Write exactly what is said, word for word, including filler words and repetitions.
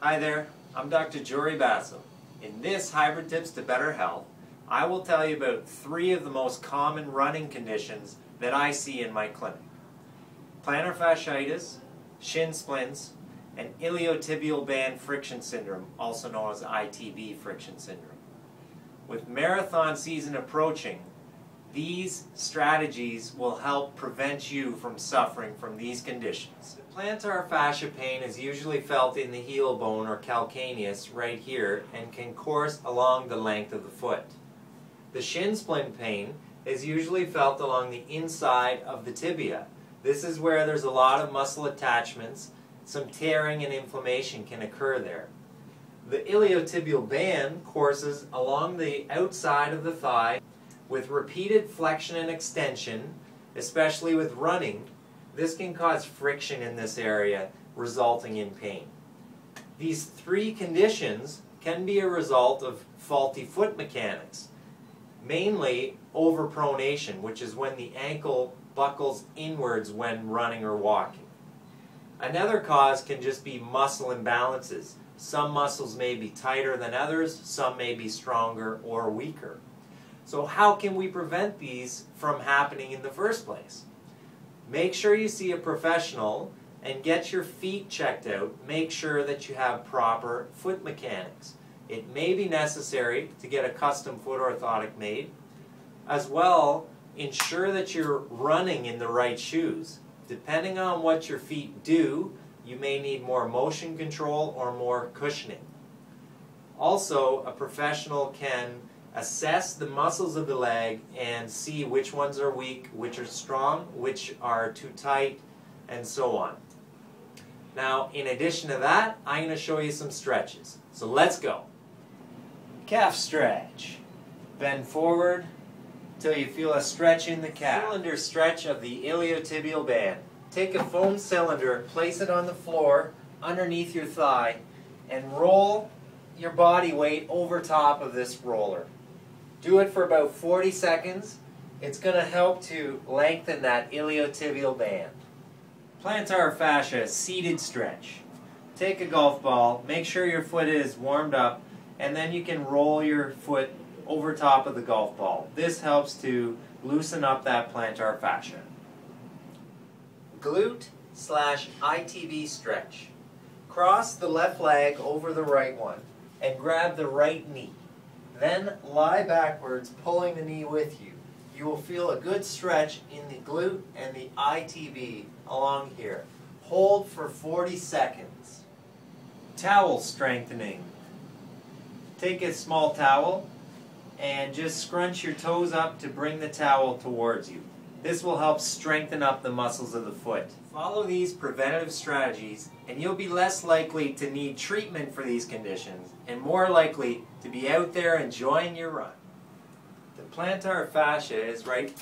Hi there, I'm Doctor Jory Basso. In this Hybrid Tips to Better Health, I will tell you about three of the most common running conditions that I see in my clinic: plantar fasciitis, shin splints, and iliotibial band friction syndrome, also known as I T B friction syndrome. With marathon season approaching, these strategies will help prevent you from suffering from these conditions. The plantar fascia pain is usually felt in the heel bone or calcaneus right here and can course along the length of the foot. The shin splint pain is usually felt along the inside of the tibia. This is where there's a lot of muscle attachments. Some tearing and inflammation can occur there. The iliotibial band courses along the outside of the thigh with repeated flexion and extension, especially with running. This can cause friction in this area, resulting in pain. These three conditions can be a result of faulty foot mechanics, mainly overpronation, which is when the ankle buckles inwards when running or walking. Another cause can just be muscle imbalances. Some muscles may be tighter than others, some may be stronger or weaker. So how can we prevent these from happening in the first place? Make sure you see a professional and get your feet checked out. Make sure that you have proper foot mechanics. It may be necessary to get a custom foot orthotic made. As well, ensure that you're running in the right shoes. Depending on what your feet do, you may need more motion control or more cushioning. Also, a professional can assess the muscles of the leg and see which ones are weak, which are strong, which are too tight, and so on. Now, in addition to that, I'm going to show you some stretches. So let's go. Calf stretch. Bend forward till you feel a stretch in the calf. Cylinder stretch of the iliotibial band. Take a foam cylinder, place it on the floor underneath your thigh, and roll your body weight over top of this roller. Do it for about forty seconds. It's going to help to lengthen that iliotibial band. Plantar fascia seated stretch. Take a golf ball, make sure your foot is warmed up, and then you can roll your foot over top of the golf ball. This helps to loosen up that plantar fascia. Glute slash I T B stretch. Cross the left leg over the right one and grab the right knee. Then lie backwards, pulling the knee with you. You will feel a good stretch in the glute and the I T B along here. Hold for forty seconds. Towel strengthening. Take a small towel and just scrunch your toes up to bring the towel towards you. This will help strengthen up the muscles of the foot. Follow these preventative strategies and you'll be less likely to need treatment for these conditions and more likely to be out there enjoying your run. The plantar fascia is right